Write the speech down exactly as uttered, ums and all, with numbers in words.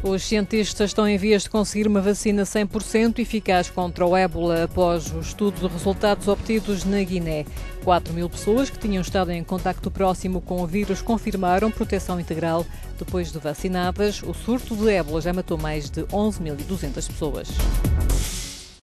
Os cientistas estão em vias de conseguir uma vacina cem por cento eficaz contra o ébola após o estudo de resultados obtidos na Guiné. quatro mil pessoas que tinham estado em contacto próximo com o vírus confirmaram proteção integral. Depois de vacinadas, o surto de ébola já matou mais de onze mil e duzentas pessoas.